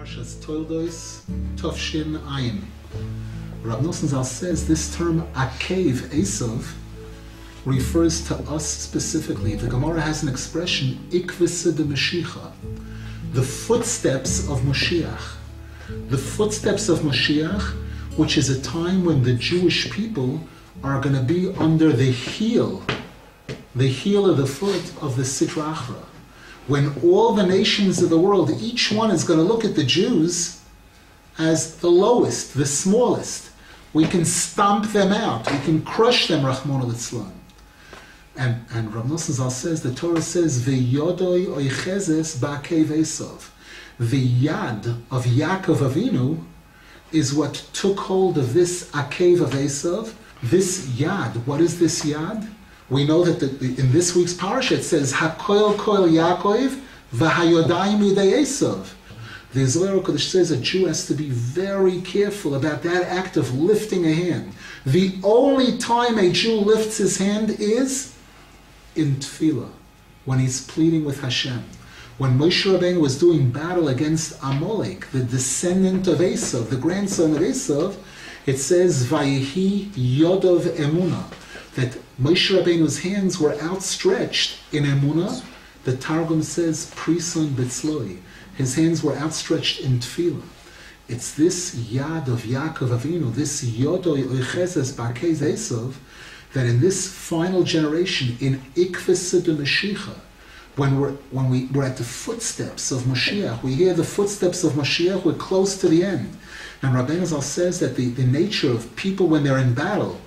Parshas Toldos, Tovshin Ayin. Rav Noson Zal says this term Akev Esav refers to us specifically. The Gemara has an expression, Ikvesa deMashiach, the footsteps of Moshiach. The footsteps of Moshiach, which is a time when the Jewish people are going to be under the heel of the foot of the Sitra Achra. When all the nations of the world, each one is going to look at the Jews as the lowest, the smallest. We can stomp them out. We can crush them, Rachmana litzlan. And Rav Noson Zal says, the Torah says, V'yado ochezes b'akev Esav. The Yad of Yaakov Avinu is what took hold of this Akev of Esav. This Yad, what is this Yad? We know that in this week's parasha it says, HaKol Kol Yaakov V'hayodayimidei Esav. The Ezra HaKadosh says a Jew has to be very careful about that act of lifting a hand. The only time a Jew lifts his hand is in tefillah, when he's pleading with Hashem. When Moshe Rabbeinu was doing battle against Amalek, the descendant of Esav, the grandson of Esav, it says, V'yihi Yodov Emuna, that Moshe Rabbeinu's hands were outstretched in Emunah. The Targum says, Prisun Bitzloi. His hands were outstretched in tefillah. It's this Yad of Yaakov Avinu, this Yodoi Ochezes B'akev Esav, that in this final generation, in Ikvesa deMashiach, when we're at the footsteps of Moshiach, we hear the footsteps of Moshiach, we're close to the end. And Rabbeinu Zal says that the nature of people when they're in battle,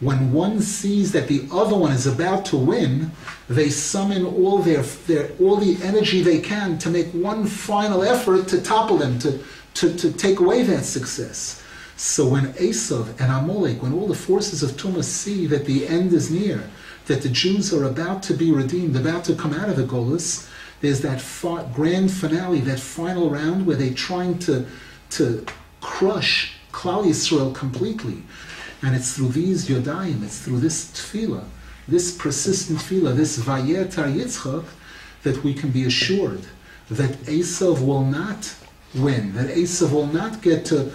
when one sees that the other one is about to win, they summon all the energy they can to make one final effort to topple them, to take away that success. So when Esav and Amalek, when all the forces of Tumas see that the end is near, that the Jews are about to be redeemed, about to come out of the Golis, there's that grand finale, that final round where they're trying to crush Klal Yisrael completely. And it's through these Yodayim, it's through this tefillah, this persistent tefillah, this vayetar yitzchak, that we can be assured that Esav will not win, that Esav will not get to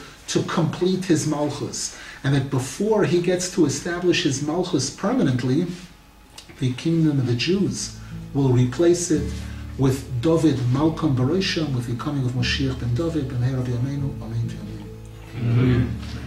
complete his malchus, and that before he gets to establish his malchus permanently, the kingdom of the Jews will replace it with David Malcolm Bereshem, with the coming of Moshiach ben David, ben Rabbi Amenu, Amen.